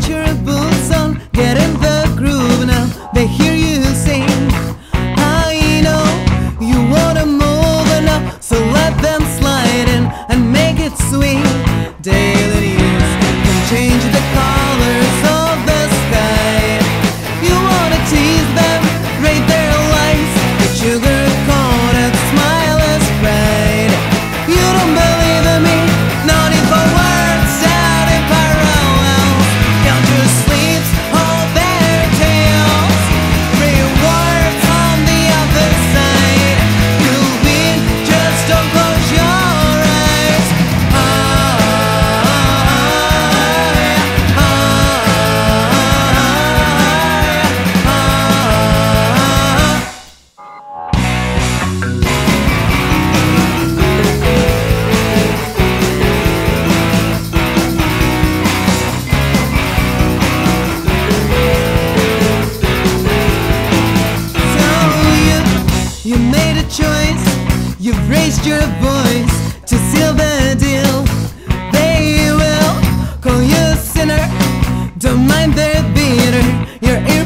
got your boots on, get in the groove now. They hear you sing, I know you wanna move now, so let them slide in and make it swing. Daily news can change the colors of the sky. You wanna tease them, rate their lies, the sugar-coated smile is bright. You don't believe in me, not if I were. You made a choice, you've raised your voice to seal the deal. They will call you a sinner, don't mind they're bitter, your ear